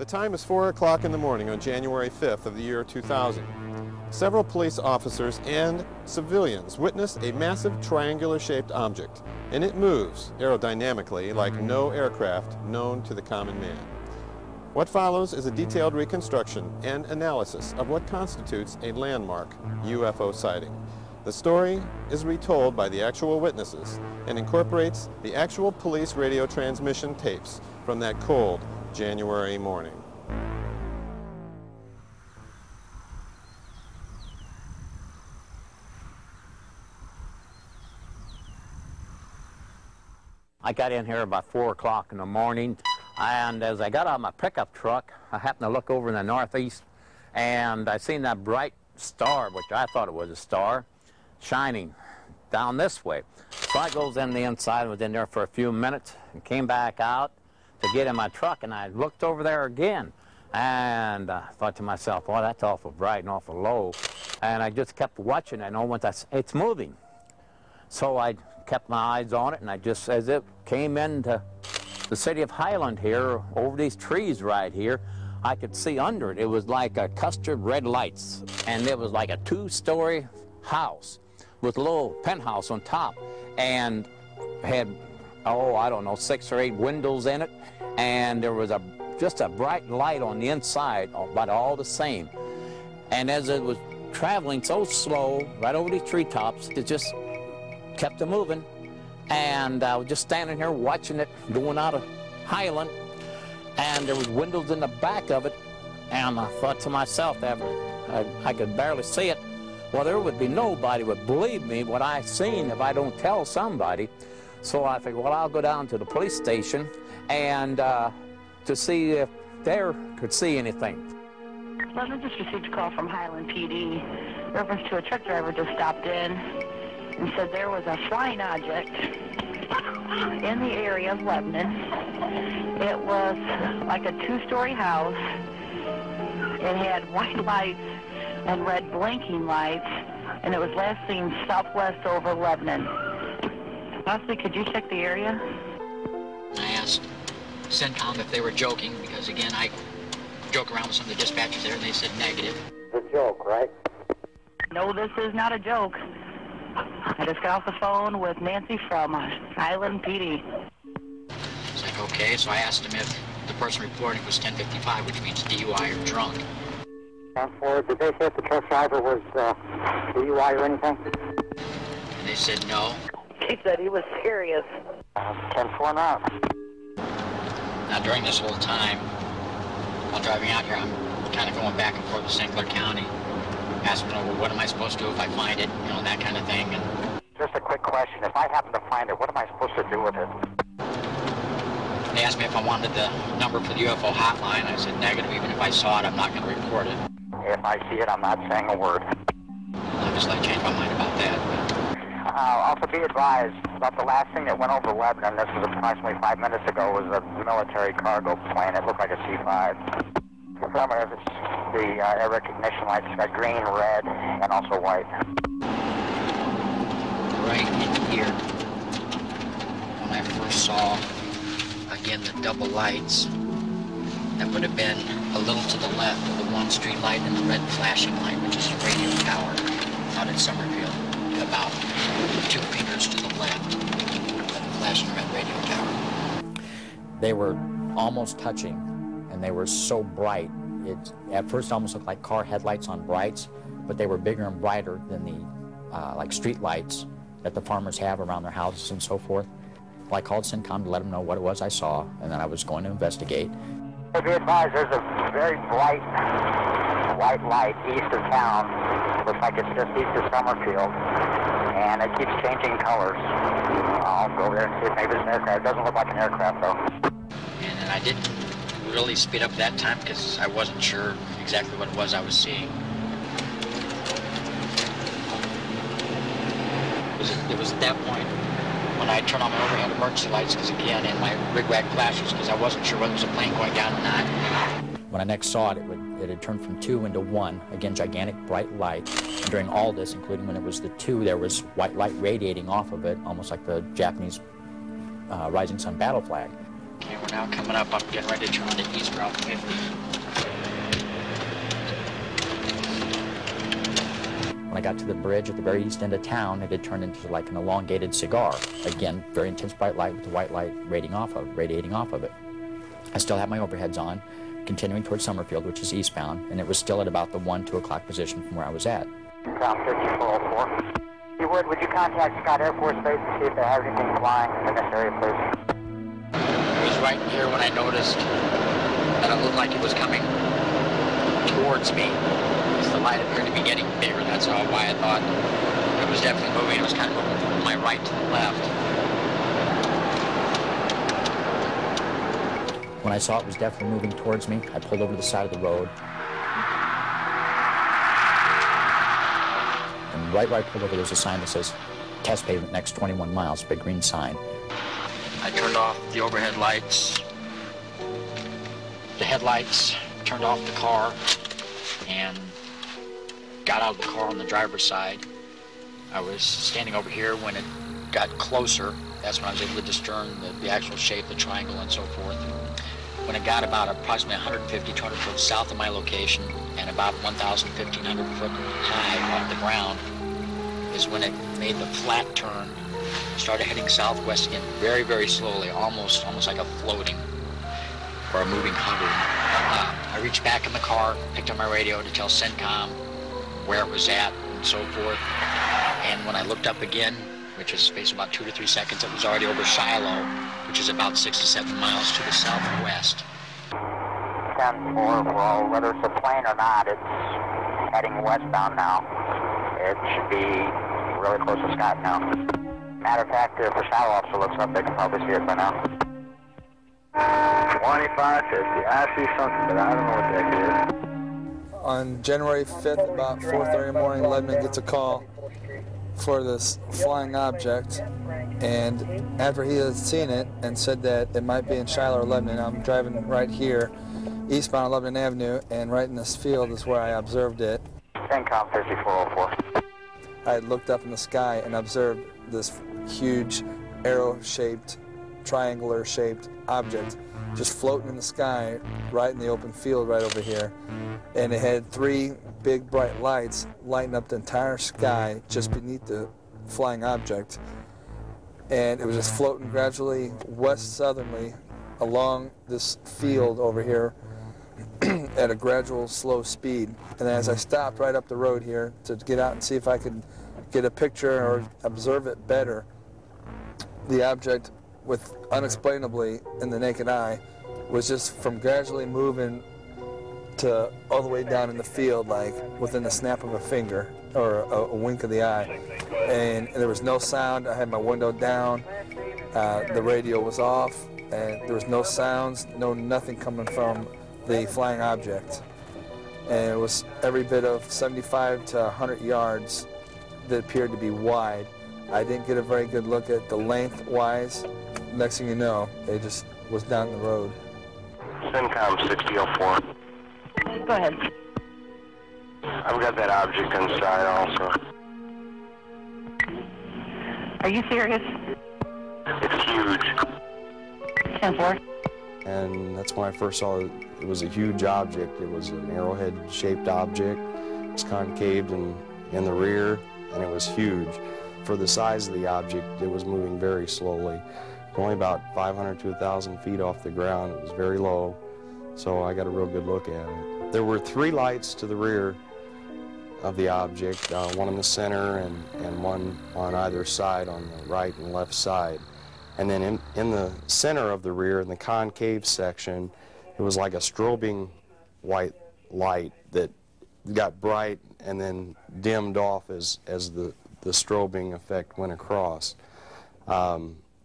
The time is 4 o'clock in the morning on January 5th of the year 2000. Several police officers and civilians witness a massive triangular-shaped object, and it moves aerodynamically like no aircraft known to the common man. What follows is a detailed reconstruction and analysis of what constitutes a landmark UFO sighting. The story is retold by the actual witnesses and incorporates the actual police radio transmission tapes from that cold, January morning. I got in here about 4 o'clock in the morning, and as I got out of my pickup truck, I happened to look over in the northeast, and I seen that bright star, which I thought it was a star, shining down this way. So I goes in the inside and was in there for a few minutes and came back out to get in my truck, and I looked over there again, and I thought to myself, oh, that's awful bright and awful low, and I just kept watching it, and once it's moving. So I kept my eyes on it, and I just, as it came into the city of Highland here, over these trees right here, I could see under it, it was like a custard red lights, and it was like a 2-story house with a little penthouse on top, and had, oh, I don't know, 6 or 8 windows in it, and there was just a bright light on the inside, but all the same. And as it was traveling so slow, right over these treetops, it just kept it moving. And I was just standing here watching it going out of Highland, and there was windows in the back of it, and I thought to myself, I could barely see it. Well, there would be nobody would believe me what I seen if I don't tell somebody. So I figured, well, I'll go down to the police station and to see if they could see anything. Well, I just received a call from Highland PD in reference to a truck driver just stopped in and said there was a flying object in the area of Lebanon. It was like a 2-story house. It had white lights and red blinking lights, and it was last seen southwest over Lebanon. Leslie, could you check the area? I asked CENTCOM if they were joking, because again, I joke around with some of the dispatchers there, and they said negative. It's a joke, right? No, this is not a joke. I just got off the phone with Nancy from Highland PD. I said, okay, so I asked him if the person reporting was 1055, which means DUI or drunk. Did they say if the truck driver was DUI or anything? And they said no. He said he was serious. 10-4 now. Now, during this whole time, while driving out here, I'm kind of going back and forth to St. Clair County, asking over what am I supposed to do if I find it, you know, that kind of thing. And just a quick question. If I happen to find it, what am I supposed to do with it? And they asked me if I wanted the number for the UFO hotline. I said negative. Even if I saw it, I'm not going to report it. If I see it, I'm not saying a word. I'll just let you change my mind about that. Also be advised that the last thing that went over Lebanon, this was approximately 5 minutes ago, was a military cargo plane. It looked like a C-5. The air recognition lights got green, red, and also white. Right in here, when I first saw, again, the double lights, that would have been a little to the left of the one street light and the red flashing light, which is the radio tower out in Summerfield. About 2 meters to the left of the flashing red radio tower. They were almost touching, and they were so bright. It at first almost looked like car headlights on brights, but they were bigger and brighter than the like street lights that the farmers have around their houses and so forth. I called CENTCOM to let them know what it was I saw, and then I was going to investigate. To be advised, there's a very bright white light east of town. Looks like it's just east of Summerfield, and it keeps changing colors. I'll go there and see if maybe it's an aircraft. It doesn't look like an aircraft, though. And I didn't really speed up that time because I wasn't sure exactly what it was I was seeing. It was at that point when I turned on my overhead emergency lights, because again, and my rig-wag flashes, because I wasn't sure whether it was a plane going down or not. When I next saw it, it had turned from 2 into 1, again, gigantic bright light. And during all this, including when it was the 2, there was white light radiating off of it, almost like the Japanese Rising Sun battle flag. Okay, we're now coming up. I'm getting ready to turn on the east route. Okay. When I got to the bridge at the very east end of town, it had turned into like an elongated cigar. Again, very intense bright light with the white light radiating off of it. I still had my overheads on, continuing towards Summerfield, which is eastbound, and it was still at about the 2 o'clock position from where I was at. Tom 3404. You would you contact Scott Air Force Base to see if they have anything flying in this area, please? It was right here when I noticed that it looked like it was coming towards me. The light appeared to be getting bigger. That's all why I thought it was definitely moving. It was kind of moving from my right to the left. When I saw it was definitely moving towards me, I pulled over to the side of the road. And right where I pulled over, there's a sign that says, test pavement next 21 miles, big green sign. I turned off the overhead lights, the headlights, turned off the car, and got out of the car on the driver's side. I was standing over here when it got closer. That's when I was able to discern the actual shape, the triangle, and so forth. When it got about approximately 150, 200 foot south of my location and about 1,000, 1,500 foot high off the ground is when it made the flat turn, started heading southwest again very, very slowly, almost like a floating or a moving hover. I reached back in the car, picked up my radio to tell CENTCOM where it was at and so forth. And when I looked up again, which is spaced about 2 to 3 seconds, it was already over Shiloh, which is about 6 to 7 miles to the southwest. 10-4, well, whether it's a plane or not, it's heading westbound now. It should be really close to Scott now. Matter of fact, if the Shiloh officer looks up, they can probably see it by now. 2550, I see something, but I don't know what that is. On January 5th, about 4:30 in the morning, Ledman gets a call for this flying object, and after he had seen it and said that it might be in Shiloh or Lebanon, I'm driving right here, eastbound on Lebanon Avenue, and right in this field is where I observed it. CENTCOM 5404. I looked up in the sky and observed this huge arrow-shaped, triangular-shaped object just floating in the sky right in the open field right over here. And it had 3 big bright lights lighting up the entire sky just beneath the flying object. And it was just floating gradually west-southernly along this field over here at a gradual, slow speed. And as I stopped right up the road here to get out and see if I could get a picture or observe it better, the object, with unexplainably in the naked eye, was just from gradually moving to all the way down in the field, like within the snap of a finger or a wink of the eye. And there was no sound. I had my window down, the radio was off, and there was no sounds, no nothing coming from the flying object. And it was every bit of 75 to 100 yards that appeared to be wide. I didn't get a very good look at the length-wise. Next thing you know, it just was down the road. CENTCOM 6004. Go ahead. I've got that object inside also. Are you serious? It's huge. 10-4. And that's when I first saw it. It was a huge object. It was an arrowhead-shaped object. It was concaved in the rear, and it was huge. For the size of the object, it was moving very slowly. Only about 500 to 1,000 feet off the ground. It was very low, so I got a real good look at it. There were 3 lights to the rear of the object, one in the center and one on either side, on the right and left side. And then in the center of the rear, in the concave section, it was like a strobing white light that got bright and then dimmed off as the strobing effect went across.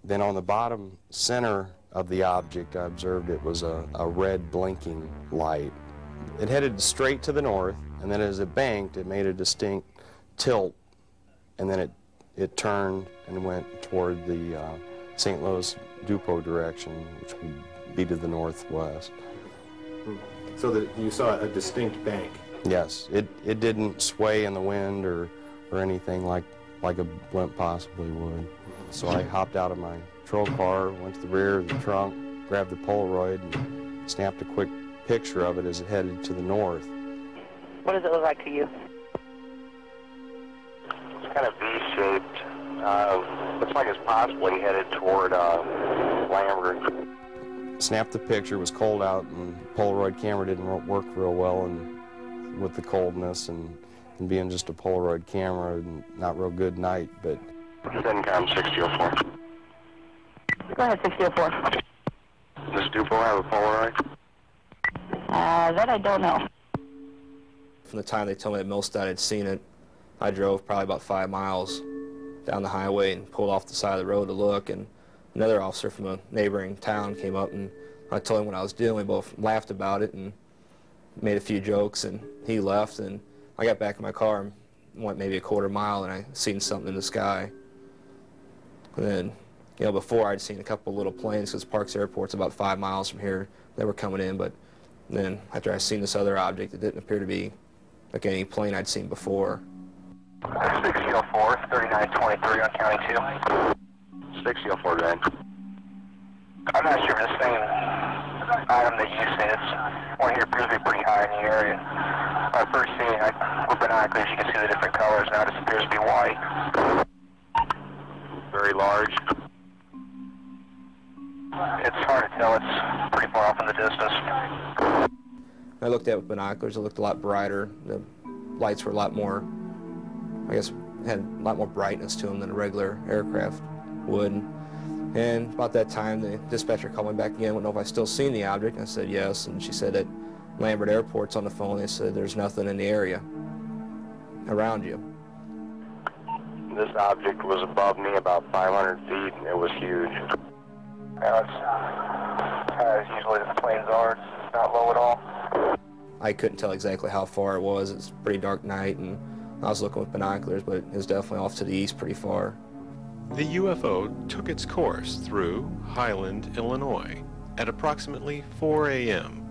Then on the bottom center of the object, I observed it was a red blinking light. It headed straight to the north, and then as it banked, it made a distinct tilt, and then it turned and went toward the St. Louis Dupont direction, which would be to the northwest. So that you saw a distinct bank? Yes. It didn't sway in the wind or anything like a blimp possibly would. So I hopped out of my patrol car, went to the rear of the trunk, grabbed the Polaroid and snapped a quick picture of it as it headed to the north. What does it look like to you? It's kind of V-shaped. Looks like it's possibly headed toward Lambert. Snapped the picture, it was cold out, and the Polaroid camera didn't work real well and with the coldness and being just a Polaroid camera, and not real good night, but... Then come 6004. Go ahead, 6004. Does Duplo have a Polaroid? That I don't know. From the time they told me that Milstead had seen it, I drove probably about 5 miles down the highway and pulled off the side of the road to look, and another officer from a neighboring town came up, and I told him what I was doing. We both laughed about it and made a few jokes, and he left, and I got back in my car and went maybe a quarter mile, and I seen something in the sky. And then, you know, before I'd seen a couple little planes, because Parks Airport's about 5 miles from here. They were coming in, but then after I seen this other object, it didn't appear to be like any plane I'd seen before. 6004, 3923 on County 2. 6004, Van. I'm not sure if it's the same item that you said. It's one here appears to be pretty high in the area. Our first scene, with binoculars, you can see the different colors. Now it appears to be white. Very large. It's hard to tell. It's pretty far off in the distance. I looked at it with binoculars. It looked a lot brighter. The lights were a lot more, I guess, had a lot more brightness to them than a regular aircraft would. And about that time, the dispatcher called me back again. I don't know if I still seen the object. I said yes, and she said that Lambert Airport's on the phone. They said there's nothing in the area around you. This object was above me about 500 feet, and it was huge. As usually the planes are, it's not low at all. I couldn't tell exactly how far it was. It's a pretty dark night, and I was looking with binoculars, but it was definitely off to the east pretty far. The UFO took its course through Highland, Illinois, at approximately 4 a.m.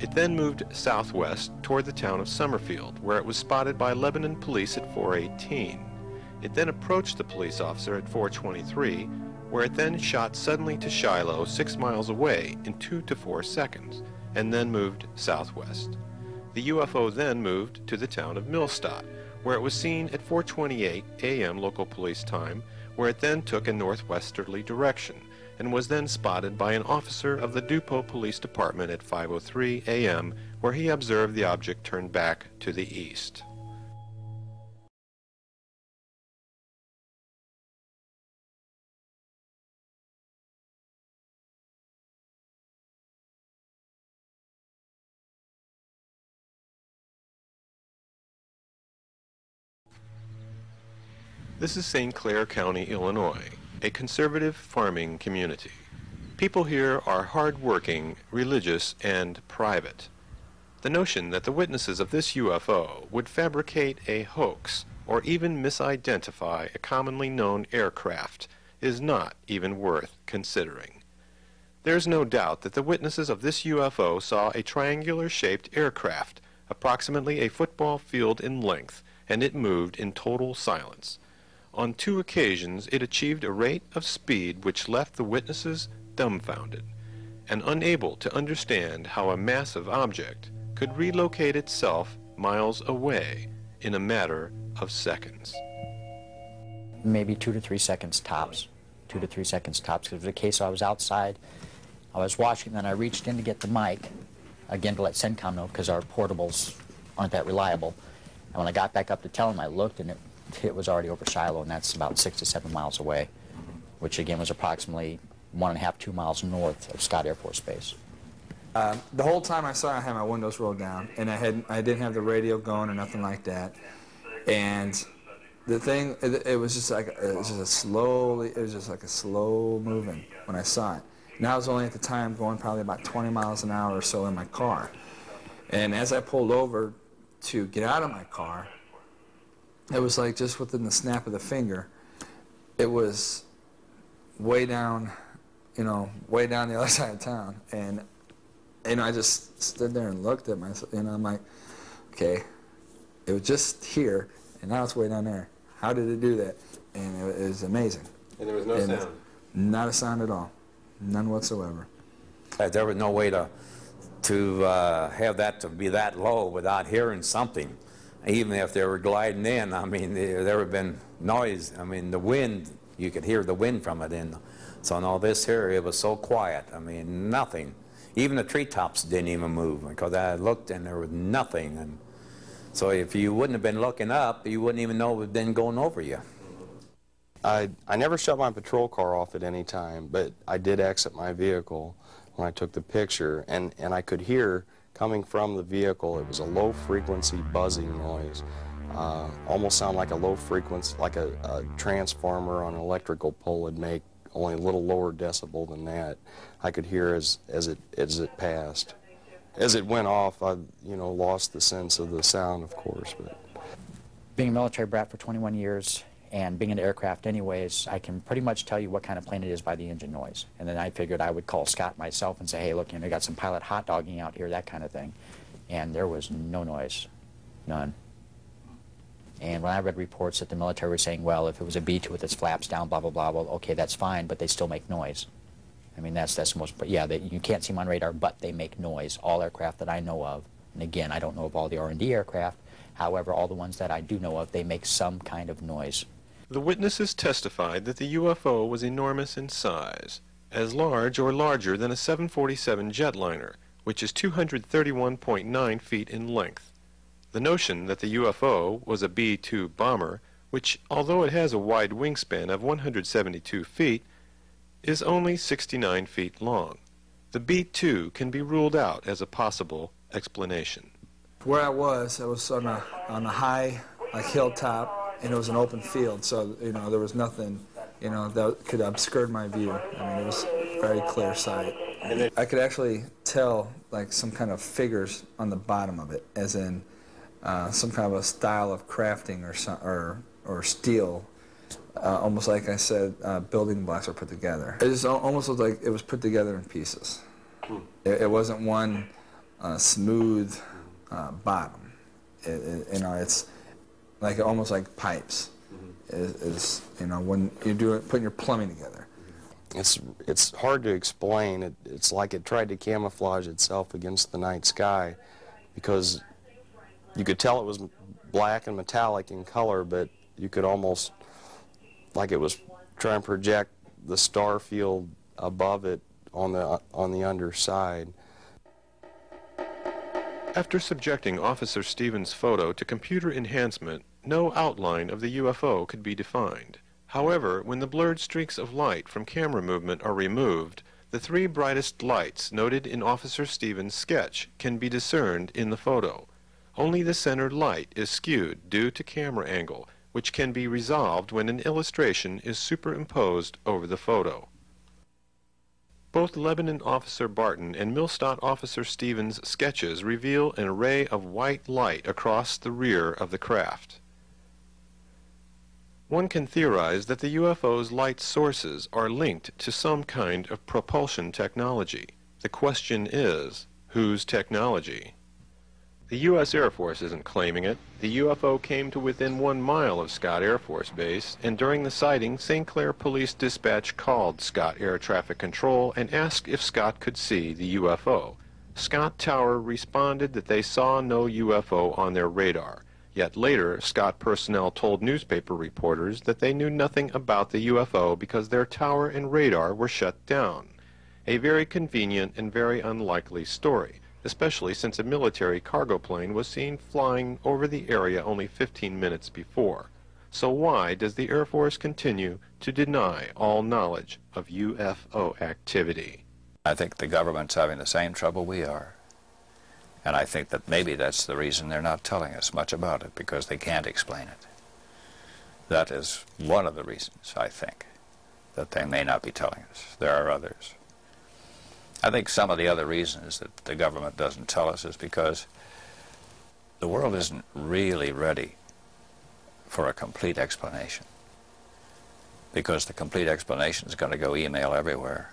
It then moved southwest toward the town of Summerfield, where it was spotted by Lebanon police at 4:18. It then approached the police officer at 4:23, where it then shot suddenly to Shiloh, 6 miles away, in 2 to 4 seconds, and then moved southwest. The UFO then moved to the town of Millstadt, where it was seen at 4:28 a.m. local police time, where it then took a northwesterly direction, and was then spotted by an officer of the Dupont Police Department at 5:03 a.m., where he observed the object turn back to the east. This is St. Clair County, Illinois, a conservative farming community. People here are hard-working, religious, and private. The notion that the witnesses of this UFO would fabricate a hoax or even misidentify a commonly known aircraft is not even worth considering. There's no doubt that the witnesses of this UFO saw a triangular-shaped aircraft, approximately a football field in length, and it moved in total silence. On 2 occasions, it achieved a rate of speed which left the witnesses dumbfounded and unable to understand how a massive object could relocate itself miles away in a matter of seconds. Maybe 2 to 3 seconds tops, 2 to 3 seconds tops. It was a case I was outside, I was watching, then I reached in to get the mic, again to let CENTCOM know, because our portables aren't that reliable. And when I got back up to tell him, I looked and it was already over Shiloh, and that's about 6 to 7 miles away, which again was approximately 1.5 to 2 miles north of Scott Air Force Base. The whole time I saw it, I had my windows rolled down, and I didn't have the radio going or nothing like that. And the thing, it was just like a slow moving when I saw it. And I was only at the time going probably about 20 miles an hour or so in my car. And as I pulled over to get out of my car, it was like just within the snap of the finger, it was way down, you know, way down the other side of town. And, you know, I just stood there and looked at myself, you know, I'm like, okay, it was just here, and now it's way down there. How did it do that? And it was amazing. And there was no sound? Not a sound at all. None whatsoever. There was no way to have that to be that low without hearing something. Even if they were gliding in, I mean, there had been noise. I mean, the wind, you could hear the wind from it. And so, no, this here, it was so quiet. I mean, nothing. Even the treetops didn't even move, because I looked and there was nothing. And so if you wouldn't have been looking up, you wouldn't even know it had been going over you. I never shut my patrol car off at any time, but I did exit my vehicle when I took the picture, and I could hear coming from the vehicle, it was a low-frequency buzzing noise, almost sound like a low-frequency, like a transformer on an electrical pole would make, only a little lower decibel than that. I could hear as it passed. As it went off, I, you know, lost the sense of the sound, of course. But being a military brat for 21 years, and being into aircraft anyways, I can pretty much tell you what kind of plane it is by the engine noise. And then I figured I would call Scott myself and say, hey, look, you know, they got some pilot hot-dogging out here, that kind of thing. And there was no noise, none. And when I read reports that the military were saying, well, if it was a B-2 with its flaps down, blah, blah, blah, well, okay, that's fine, but they still make noise. I mean, that's the most, yeah, you can't see them on radar, but they make noise, all aircraft that I know of. And again, I don't know of all the R&D aircraft. However, all the ones that I do know of, they make some kind of noise. The witnesses testified that the UFO was enormous in size, as large or larger than a 747 jetliner, which is 231.9 feet in length. The notion that the UFO was a B-2 bomber, which, although it has a wide wingspan of 172 feet, is only 69 feet long. The B-2 can be ruled out as a possible explanation. Where I was on a high, like, hilltop, and it was an open field, so, you know, there was nothing, you know, that could obscure my view. I mean, it was very clear sight. I could actually tell, like, some kind of figures on the bottom of it, as in some kind of a style of crafting or steel, almost like I said, building blocks were put together. It just almost looked like it was put together in pieces. It wasn't one smooth bottom. You know, it's like almost like pipes. Is you know, when you do it, putting your plumbing together. It's hard to explain. It's like it tried to camouflage itself against the night sky, because you could tell it was black and metallic in color, but you could almost, like, it was trying to project the star field above it on the underside. After subjecting Officer Stevens' photo to computer enhancement, no outline of the UFO could be defined. However, when the blurred streaks of light from camera movement are removed, the three brightest lights noted in Officer Stevens' sketch can be discerned in the photo. Only the center light is skewed due to camera angle, which can be resolved when an illustration is superimposed over the photo. Both Lebanon Officer Barton and Millstadt Officer Stevens' sketches reveal an array of white light across the rear of the craft. One can theorize that the UFO's light sources are linked to some kind of propulsion technology. The question is, whose technology? The U.S. Air Force isn't claiming it. The UFO came to within 1 mile of Scott Air Force Base, and during the sighting, St. Clair Police Dispatch called Scott Air Traffic Control and asked if Scott could see the UFO. Scott Tower responded that they saw no UFO on their radar. Yet later, Scott personnel told newspaper reporters that they knew nothing about the UFO because their tower and radar were shut down. A very convenient and very unlikely story, especially since a military cargo plane was seen flying over the area only 15 minutes before. So why does the Air Force continue to deny all knowledge of UFO activity? I think the government's having the same trouble we are. And I think that maybe that's the reason they're not telling us much about it, because they can't explain it. That is one of the reasons, I think, that they may not be telling us. There are others. I think some of the other reasons that the government doesn't tell us is because the world isn't really ready for a complete explanation, because the complete explanation is going to go email everywhere,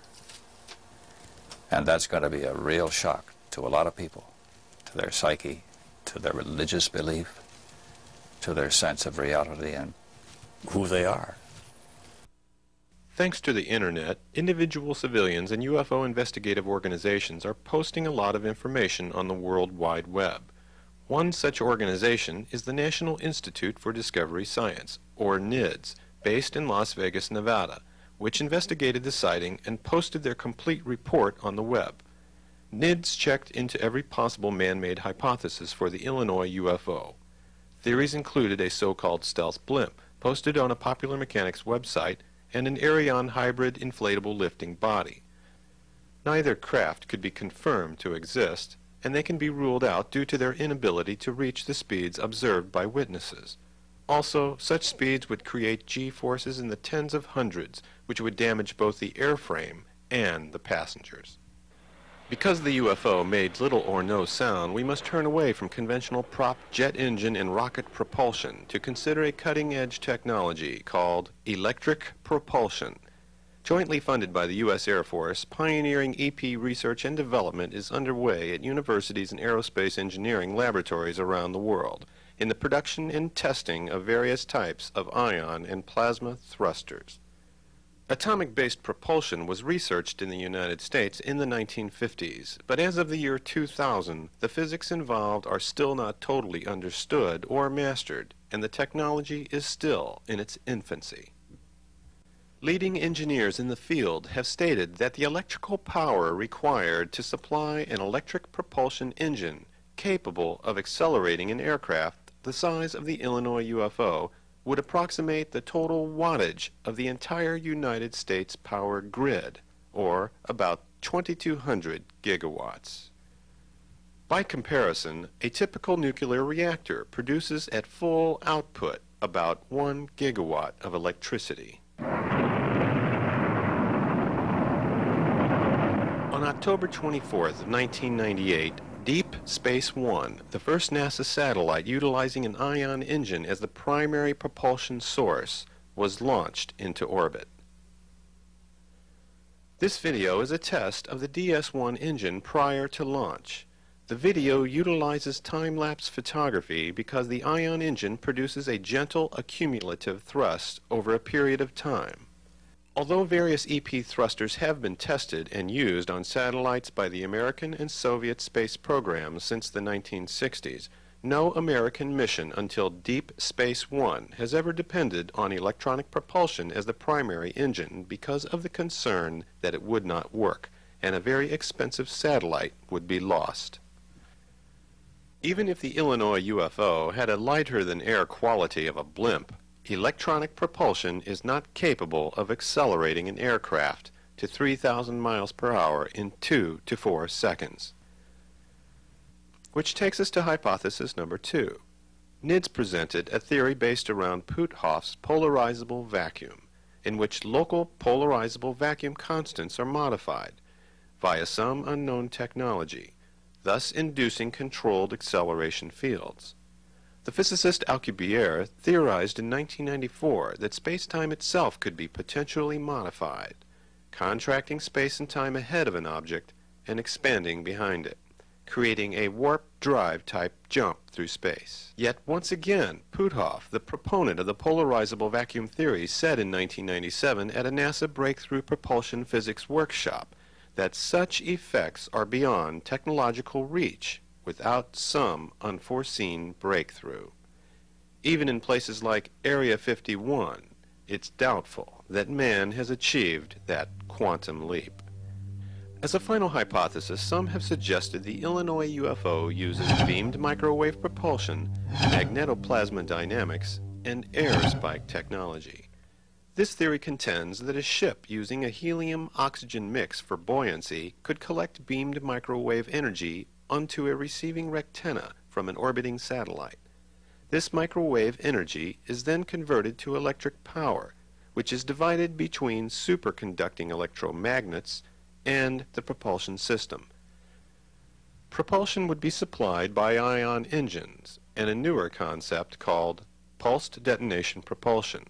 and that's going to be a real shock to a lot of people, to their psyche, to their religious belief, to their sense of reality and who they are. Thanks to the internet, individual civilians and UFO investigative organizations are posting a lot of information on the World Wide Web. One such organization is the National Institute for Discovery Science, or NIDS, based in Las Vegas, Nevada, which investigated the sighting and posted their complete report on the web. NIDS checked into every possible man-made hypothesis for the Illinois UFO. Theories included a so-called stealth blimp, posted on a Popular Mechanics website, and an Ariane hybrid inflatable lifting body. Neither craft could be confirmed to exist, and they can be ruled out due to their inability to reach the speeds observed by witnesses. Also, such speeds would create G-forces in the tens of hundreds, which would damage both the airframe and the passengers. Because the UFO made little or no sound, we must turn away from conventional prop, jet engine, and rocket propulsion to consider a cutting-edge technology called electric propulsion. Jointly funded by the U.S. Air Force, pioneering EP research and development is underway at universities and aerospace engineering laboratories around the world in the production and testing of various types of ion and plasma thrusters. Atomic-based propulsion was researched in the United States in the 1950s, but as of the year 2000, the physics involved are still not totally understood or mastered, and the technology is still in its infancy. Leading engineers in the field have stated that the electrical power required to supply an electric propulsion engine capable of accelerating an aircraft the size of the Illinois UFO would approximate the total wattage of the entire United States power grid, or about 2,200 gigawatts. By comparison, a typical nuclear reactor produces at full output about 1 gigawatt of electricity. On October 24th of 1998, Deep Space One, the first NASA satellite utilizing an ion engine as the primary propulsion source, was launched into orbit. This video is a test of the DS-1 engine prior to launch. The video utilizes time-lapse photography because the ion engine produces a gentle accumulative thrust over a period of time. Although various EP thrusters have been tested and used on satellites by the American and Soviet space programs since the 1960s, no American mission until Deep Space One has ever depended on electronic propulsion as the primary engine because of the concern that it would not work, and a very expensive satellite would be lost. Even if the Illinois UFO had a lighter-than-air quality of a blimp, electronic propulsion is not capable of accelerating an aircraft to 3,000 miles per hour in 2 to 4 seconds. Which takes us to hypothesis number 2. NIDS presented a theory based around Puthoff's polarizable vacuum, in which local polarizable vacuum constants are modified via some unknown technology, thus inducing controlled acceleration fields. The physicist Alcubierre theorized in 1994 that space-time itself could be potentially modified, contracting space and time ahead of an object and expanding behind it, creating a warp-drive type jump through space. Yet once again, Puthoff, the proponent of the polarizable vacuum theory, said in 1997 at a NASA Breakthrough Propulsion Physics workshop that such effects are beyond technological reach without some unforeseen breakthrough. Even in places like Area 51, it's doubtful that man has achieved that quantum leap. As a final hypothesis, some have suggested the Illinois UFO uses beamed microwave propulsion, magnetoplasma dynamics, and air spike technology. This theory contends that a ship using a helium-oxygen mix for buoyancy could collect beamed microwave energy onto a receiving rectenna from an orbiting satellite. This microwave energy is then converted to electric power, which is divided between superconducting electromagnets and the propulsion system. Propulsion would be supplied by ion engines and a newer concept called pulsed detonation propulsion.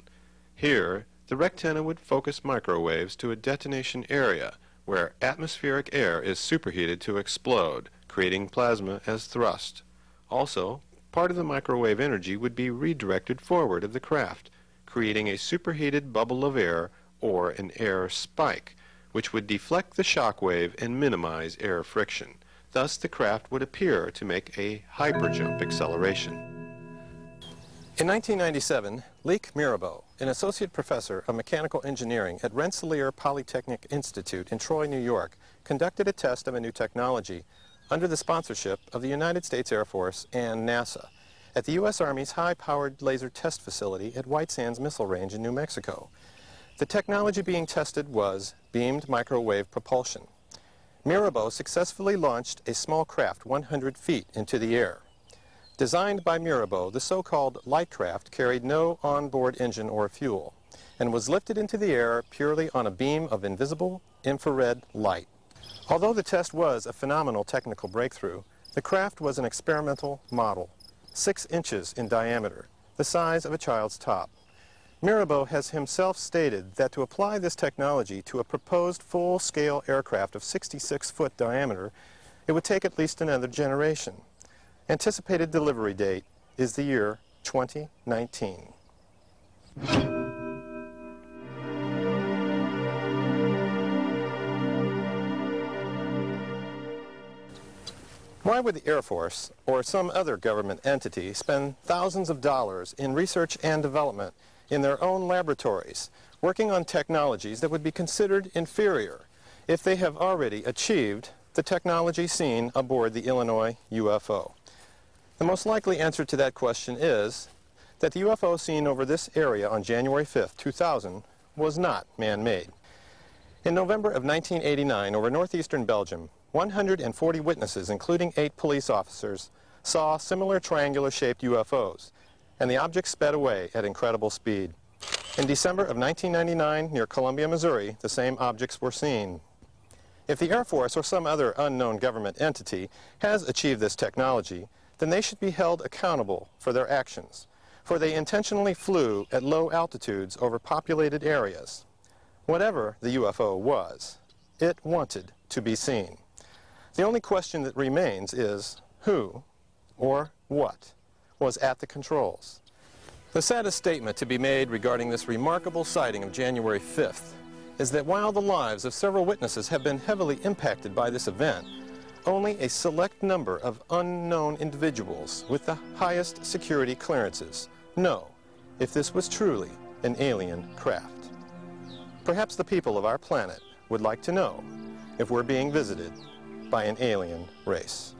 Here, the rectenna would focus microwaves to a detonation area where atmospheric air is superheated to explode, creating plasma as thrust. Also, part of the microwave energy would be redirected forward of the craft, creating a superheated bubble of air or an air spike, which would deflect the shock wave and minimize air friction. Thus, the craft would appear to make a hyperjump acceleration. In 1997, Leik Myrabo, an associate professor of mechanical engineering at Rensselaer Polytechnic Institute in Troy, New York, conducted a test of a new technology under the sponsorship of the United States Air Force and NASA at the U.S. Army's high-powered laser test facility at White Sands Missile Range in New Mexico. The technology being tested was beamed microwave propulsion. Myrabo successfully launched a small craft 100 feet into the air. Designed by Myrabo, the so-called light craft carried no onboard engine or fuel and was lifted into the air purely on a beam of invisible infrared light. Although the test was a phenomenal technical breakthrough, the craft was an experimental model, 6 inches in diameter, the size of a child's top. Myrabo has himself stated that to apply this technology to a proposed full-scale aircraft of 66-foot diameter, it would take at least another generation. Anticipated delivery date is the year 2019. Why would the Air Force or some other government entity spend thousands of dollars in research and development in their own laboratories, working on technologies that would be considered inferior if they have already achieved the technology seen aboard the Illinois UFO? The most likely answer to that question is that the UFO seen over this area on January 5, 2000 was not man-made. In November of 1989, over northeastern Belgium, 140 witnesses, including 8 police officers, saw similar triangular-shaped UFOs, and the object sped away at incredible speed. In December of 1999, near Columbia, Missouri, the same objects were seen. If the Air Force or some other unknown government entity has achieved this technology, then they should be held accountable for their actions, for they intentionally flew at low altitudes over populated areas. Whatever the UFO was, it wanted to be seen. The only question that remains is who or what was at the controls. The saddest statement to be made regarding this remarkable sighting of January 5th is that while the lives of several witnesses have been heavily impacted by this event, only a select number of unknown individuals with the highest security clearances know if this was truly an alien craft. Perhaps the people of our planet would like to know if we're being visited by an alien race.